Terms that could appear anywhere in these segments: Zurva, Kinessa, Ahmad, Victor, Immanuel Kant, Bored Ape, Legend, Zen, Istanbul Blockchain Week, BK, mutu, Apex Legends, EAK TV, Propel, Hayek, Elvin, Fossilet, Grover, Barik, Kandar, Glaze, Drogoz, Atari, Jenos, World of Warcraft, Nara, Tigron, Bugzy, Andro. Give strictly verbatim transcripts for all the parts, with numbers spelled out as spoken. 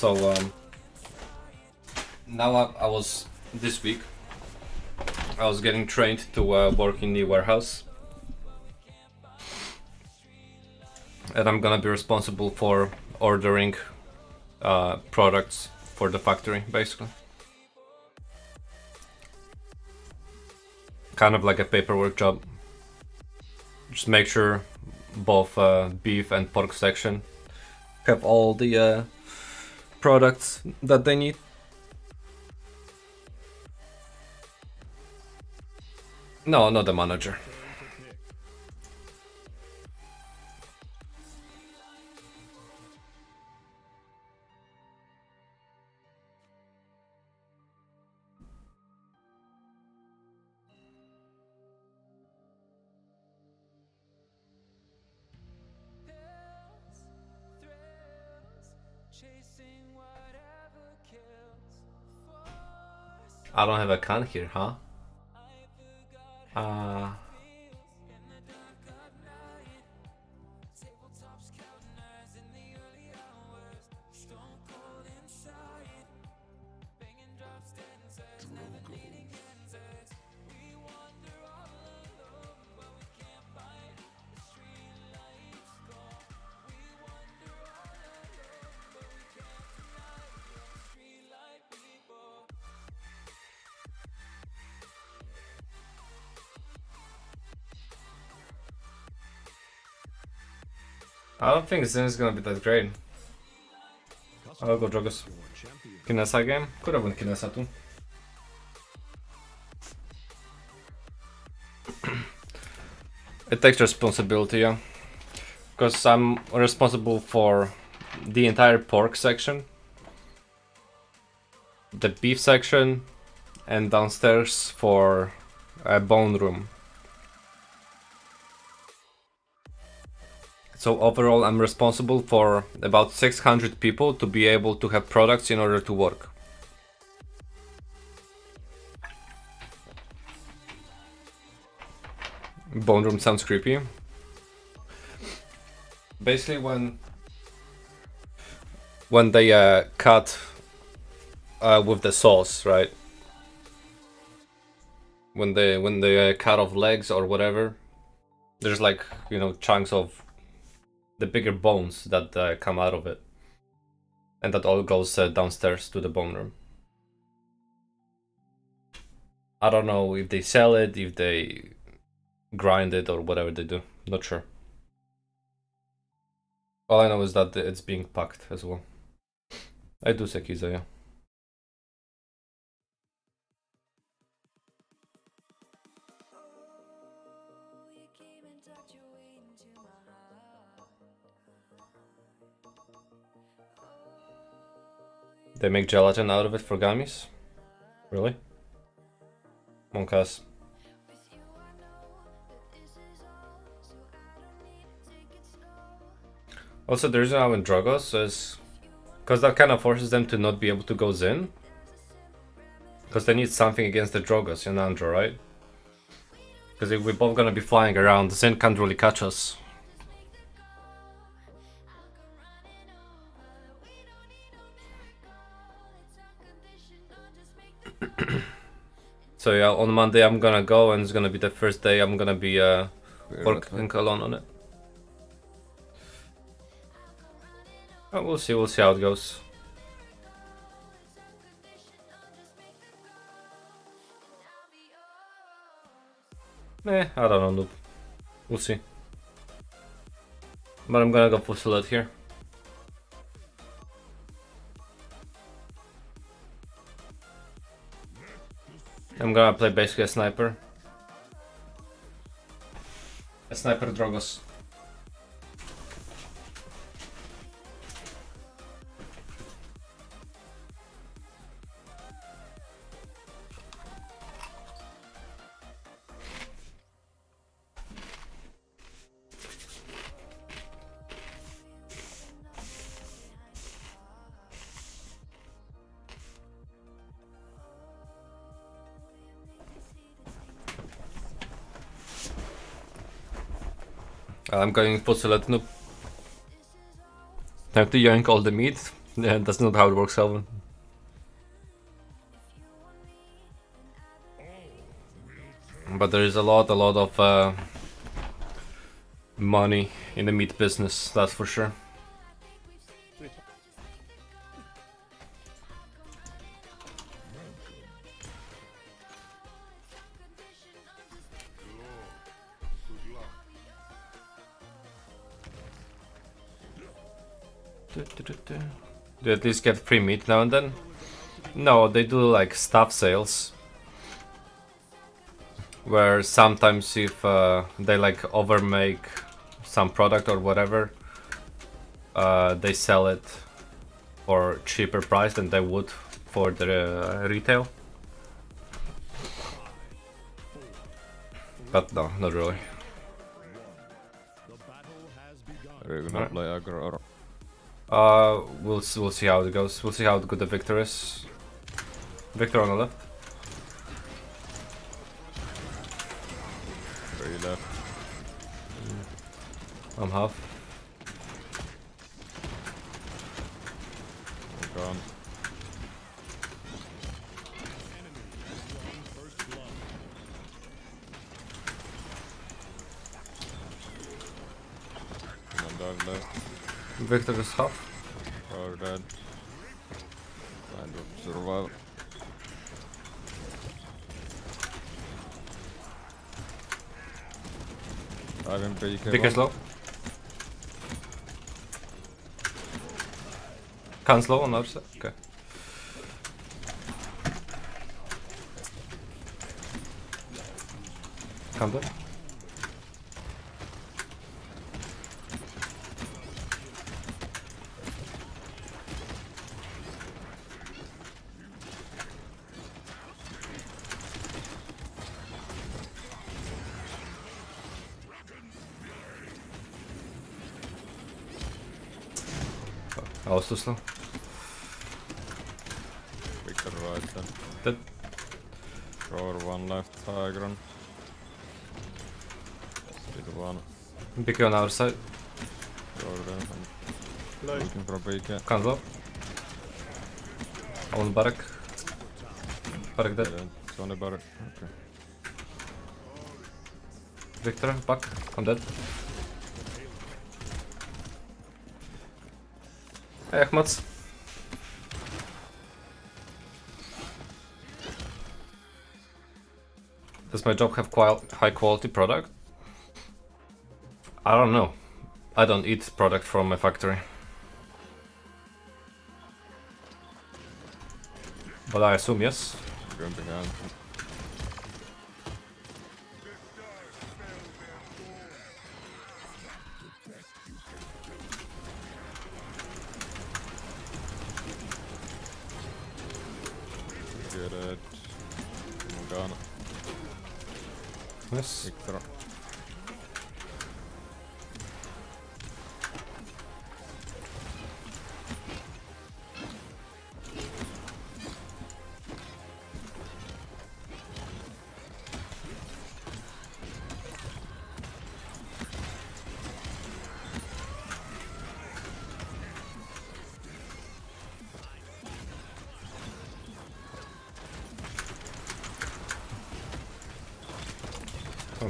So um, now I, I was this week. I was getting trained to uh, work in the warehouse, and I'm gonna be responsible for ordering uh, products for the factory, basically. Kind of like a paperwork job. Just make sure both uh, beef and pork section have all the uh, products that they need. No, not the manager. I don't have a can here, huh? Uh, I don't think Zen is gonna be that great. I'll go Drogoz. Kinessa game? Could have won Kinessa too. It takes responsibility, yeah. Because I'm responsible for the entire pork section, the beef section, and downstairs for a bone room. So overall, I'm responsible for about six hundred people to be able to have products in order to work. Bone room sounds creepy. Basically, when when they uh, cut uh, with the sauce, right? When they when they uh, cut off legs or whatever, there's like, you know, chunks of the bigger bones that uh, come out of it, and that all goes uh, downstairs to the bone room. I don't know if they sell it, if they grind it, or whatever they do. Not sure. All I know is that it's being packed as well. I do Sekiza, yeah. They make gelatin out of it for gummies? Really? Monkas. Also, the reason I went Drogoz is because that kind of forces them to not be able to go Zen. Because they need something against the Drogoz and Andro, right? Because if we're both gonna be flying around, Zen can't really catch us. So yeah, on Monday I'm gonna go, and it's gonna be the first day I'm gonna be uh, working alone on it. But we'll see, we'll see how it goes. Eh, I don't know, noob. We'll see. But I'm gonna go Fossilet here. I'm gonna play basically a sniper. A sniper Drogoz. I'm going Fossilet noob. Time to yank all the meat Yeah, that's not how it works, Elvin. But there is a lot, a lot of uh, money in the meat business, that's for sure. They at least get free meat now and then? No, they do like stuff sales, where sometimes if uh, they like overmake some product or whatever, uh, they sell it for cheaper price than they would for the uh, retail. But no, not really. Are you gonna play aggro or? Uh, we'll we'll see how it goes. We'll see how good the Victor is. Victor on the left. Three left. I'm half. We're gone. I'm down left. Victor is half. Or dead. Kind of survival. I'm in B K. B K slow. Can slow on the other side? Okay. Kandar. I was too slow. Victor right then. Dead. Grover one left, Tigron. Speed one. B K on our side. Grover then. Looking for B K. Can't blow. On Barik. Barik dead. Yeah, it's only Barik. Okay. Victor, back. I'm dead. Hey, Ahmad. Does my job have qual high quality product? I don't know. I don't eat product from my factory. But I assume yes. Yes. Victor.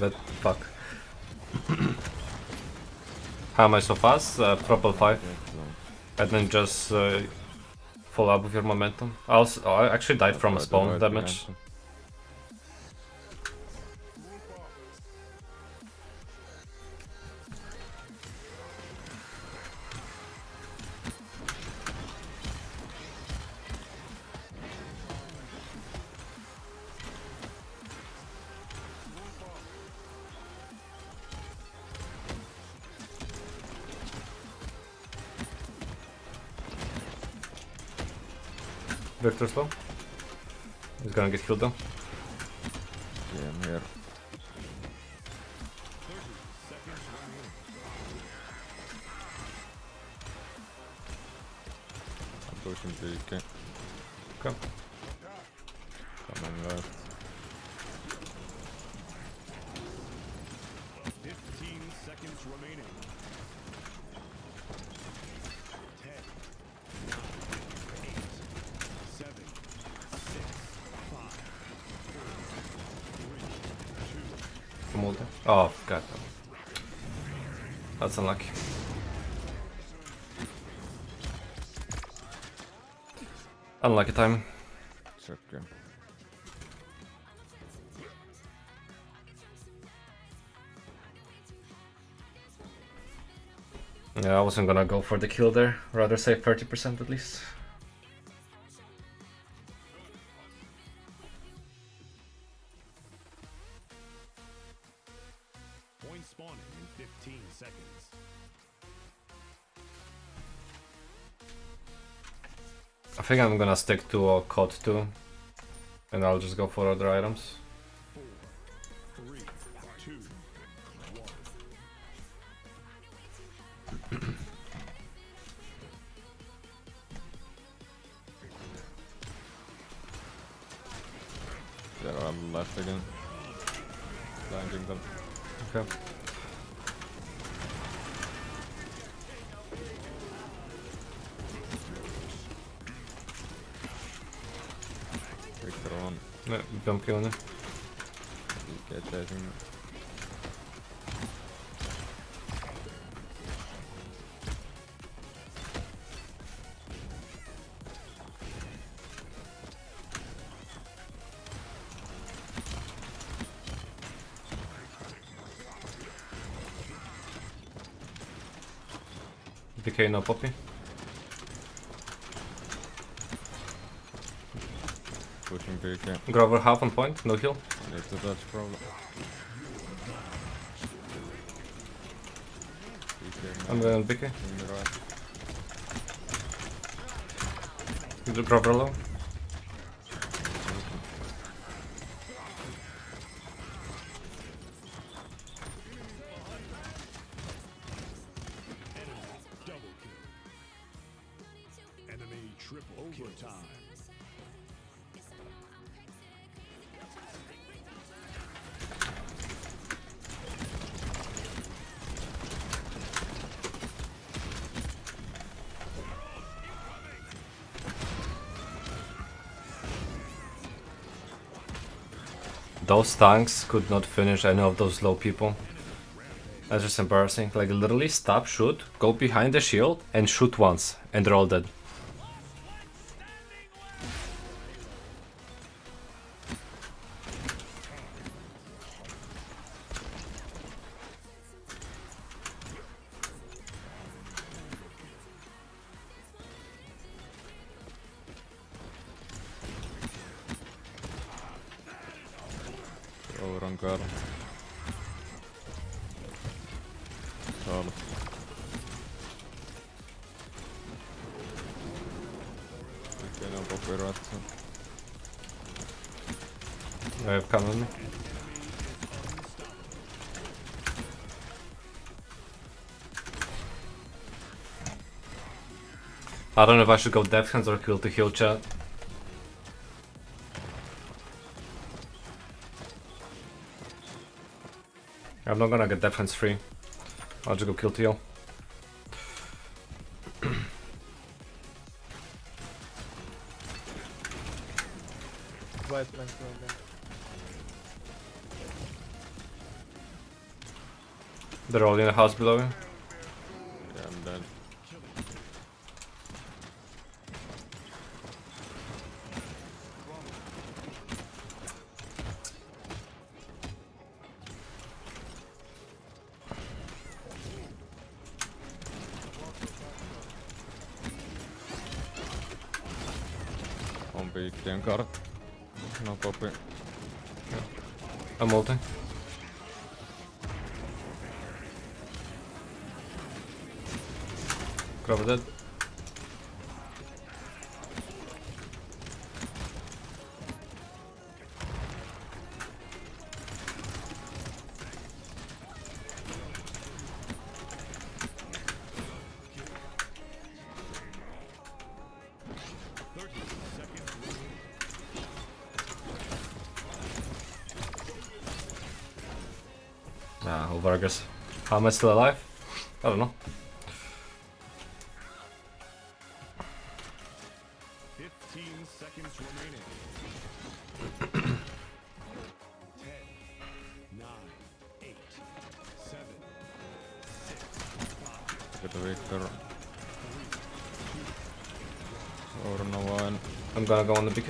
That fuck. How am I so fast? Uh, Propel five, and then just uh, follow up with your momentum. I also, oh, I actually died from a spawn damage. Victor slow. He's gonna get killed though. Yeah, I'm here. I'm pushing B K. Come. Coming left. Fifteen seconds remaining. Ten. multi. Oh, god damn. That's unlucky. Unlucky time. Okay. Yeah, I wasn't gonna go for the kill there. Rather save thirty percent at least. Point spawning in fifteen seconds. I think I'm gonna stick to uh, C O D two, and I'll just go for other items. Pione. B K chasing me. B K no poppy. Grover half on point, no heal. That's the Dutch problem. I'm going B K. Right. Grover low. Those tanks could not finish any of those low people. That's just embarrassing. Like, literally stop, shoot, go behind the shield and shoot once and they're all dead. I don't know if I should go depth hands or kill to heal chat. I'm not gonna get depth hands free. I'll just go kill to heal. They're all in the house below you. Yeah, I'm dead. Got it. No poppy. Yeah. I'm ulting. Grab that. How am I still alive? I don't know. fifteen seconds remaining. ten, nine, at Victor. Or no one. I'm gonna go on the B K.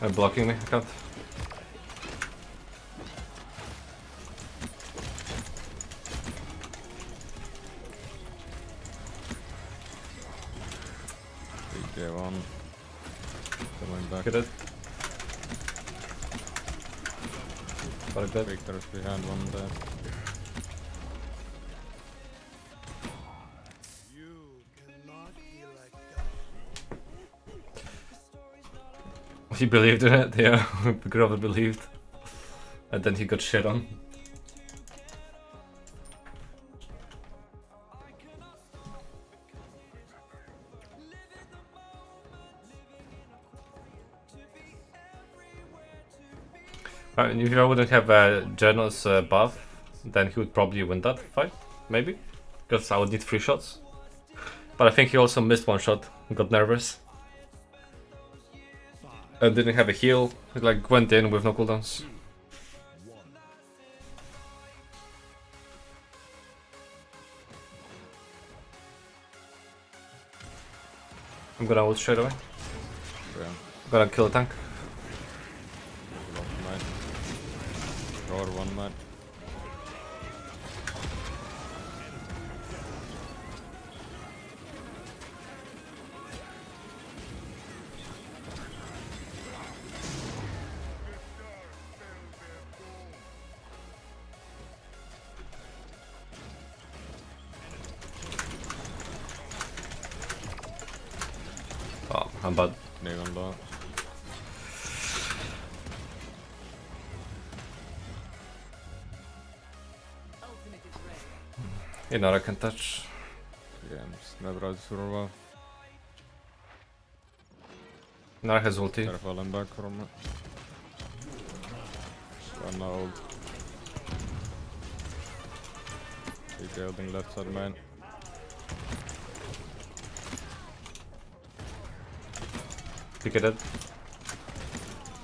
They're blocking me, I can't. B K one. Coming back. Get it. Barik dead. Victor's behind one there. He believed in it, yeah. Grover believed. And then he got shit on. I mean, if I wouldn't have uh, Jenos uh, buff, then he would probably win that fight, maybe. Because I would need three shots. But I think he also missed one shot, got nervous. And didn't have a heal, it like went in with no cooldowns. I'm gonna ult straight away. Yeah. I'm gonna kill a tank. Or one man. I'm bad. Even low. You know I can touch. Yeah, I'm just never out of Zurva. Nara has ulti. Careful, I'm back from it. One now. Big building left side, man. Pick it up.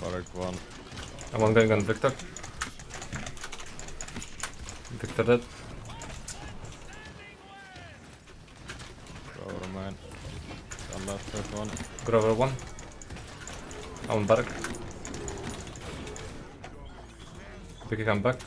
Correct one. I'm one going on Victor. Victor dead. Grover man. One left, left one. Grover one. I'm on Barik. Pick him back.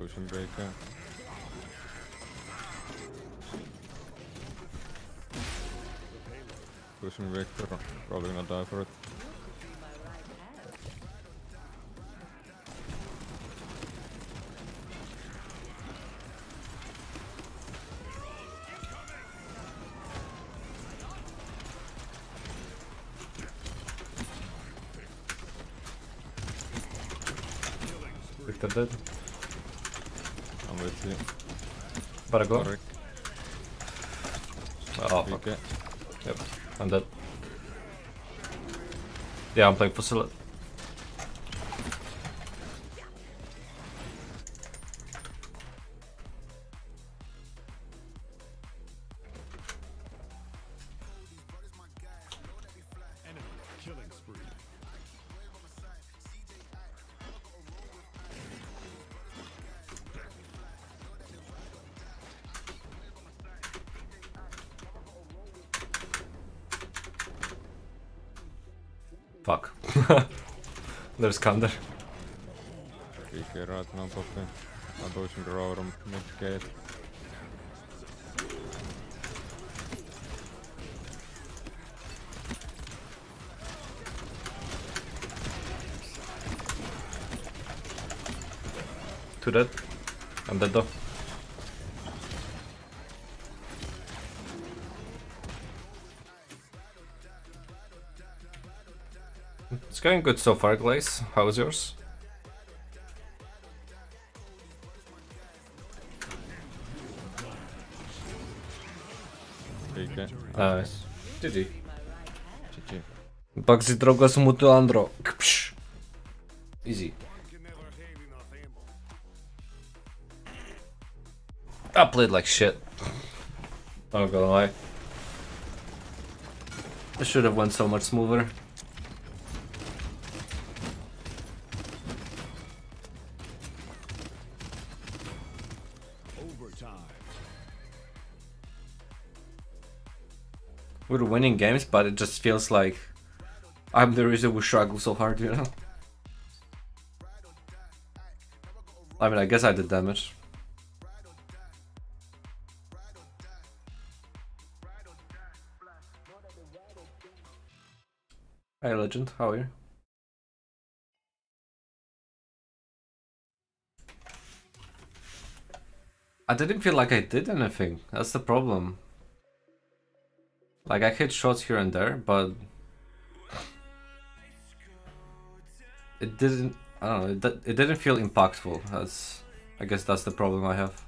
Push him back. Pushing Victor, probably gonna die for it. Victor dead. I'm with you. Better go. Oh, fuck. Okay. Yep. I'm dead. Yeah, I'm playing Fossilet. Fuck. There's Kandar. B K right now, Poppy. I'm pushing Grover on mid gate. Two dead. I'm dead though. It's going good so far, Glaze. How is yours? B K. Nice. G G. G G. Bugzy, Drogoz, mutu, Andro. Kpsh. Easy. I played like shit. I'm not gonna lie. I should have went so much smoother. overtime. We're winning games, but it just feels like I'm the reason we struggle so hard, you know? I mean, I guess I did damage. Hey Legend, how are you? I didn't feel like I did anything, that's the problem. Like, I hit shots here and there, but it didn't, I don't know, it, it didn't feel impactful. That's, I guess that's the problem I have.